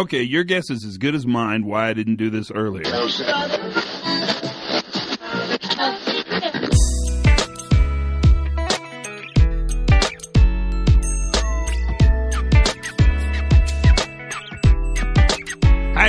Okay, your guess is as good as mine why I didn't do this earlier. Hi,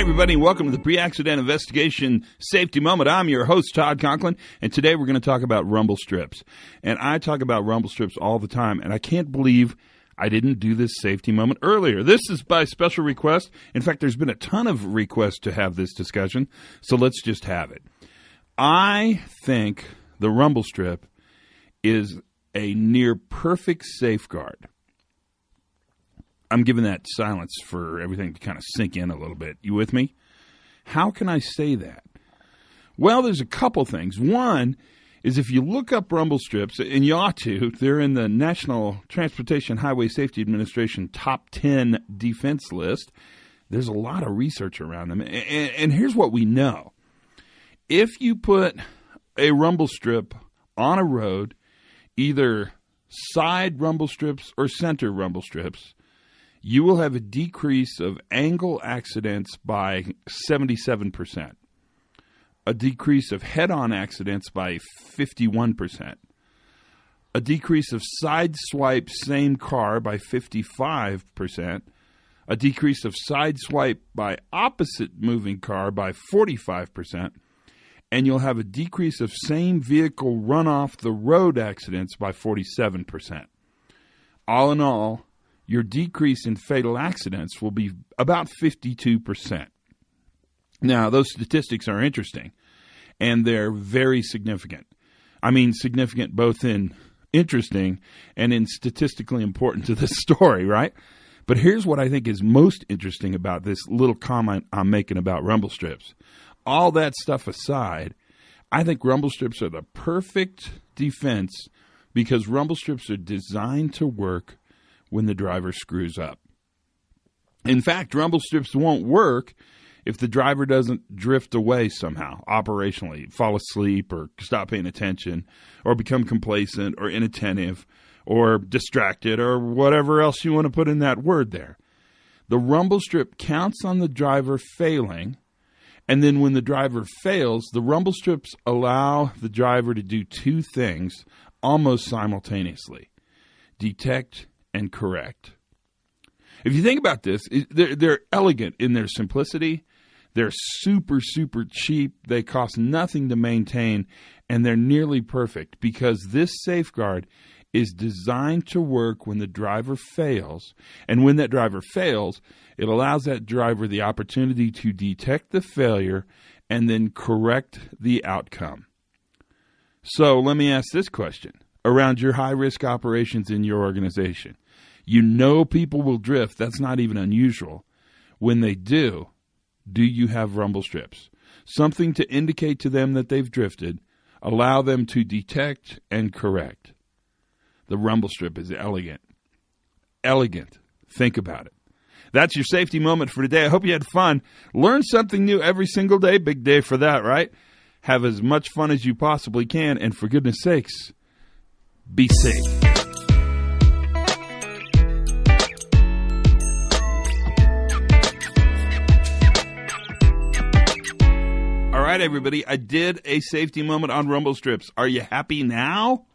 everybody. Welcome to the Pre-Accident Investigation Safety Moment. I'm your host, Todd Conklin, and today we're going to talk about rumble strips. And I talk about rumble strips all the time, and I can't believe I didn't do this safety moment earlier. This is by special request. In fact, there's been a ton of requests to have this discussion, so let's just have it. I think the rumble strip is a near perfect safeguard. I'm giving that silence for everything to kind of sink in a little bit. You with me? How can I say that? Well, there's a couple things. One is if you look up rumble strips, and you ought to, they're in the National Transportation Highway Safety Administration Top 10 Defense List. There's a lot of research around them. And here's what we know. If you put a rumble strip on a road, either side rumble strips or center rumble strips, you will have a decrease of angle accidents by 77%, a decrease of head-on accidents by 51%, a decrease of side swipe same car by 55%, a decrease of side swipe by opposite moving car by 45%, and you'll have a decrease of same vehicle run off the road accidents by 47%. All in all, your decrease in fatal accidents will be about 52%. Now, those statistics are interesting, and they're very significant. I mean, significant both in interesting and in statistically important to this story, right? But here's what I think is most interesting about this little comment I'm making about rumble strips. All that stuff aside, I think rumble strips are the perfect defense because rumble strips are designed to work when the driver screws up. In fact, rumble strips won't work if the driver doesn't drift away somehow, operationally, fall asleep or stop paying attention or become complacent or inattentive or distracted or whatever else you want to put in that word there. The rumble strip counts on the driver failing, and then when the driver fails, the rumble strips allow the driver to do two things almost simultaneously: detect and correct. If you think about this, they're elegant in their simplicity. They're super, super cheap. They cost nothing to maintain, and they're nearly perfect because this safeguard is designed to work when the driver fails. And when that driver fails, it allows that driver the opportunity to detect the failure and then correct the outcome. So let me ask this question. Around your high-risk operations in your organization, you know people will drift. That's not even unusual. When they do you have rumble strips? Something to indicate to them that they've drifted, allow them to detect and correct. The rumble strip is elegant. Elegant. Think about it. That's your safety moment for today. I hope you had fun. Learn something new every single day. Big day for that, right? Have as much fun as you possibly can, and for goodness sakes, be safe. All right, everybody, I did a safety moment on rumble strips. Are you happy now?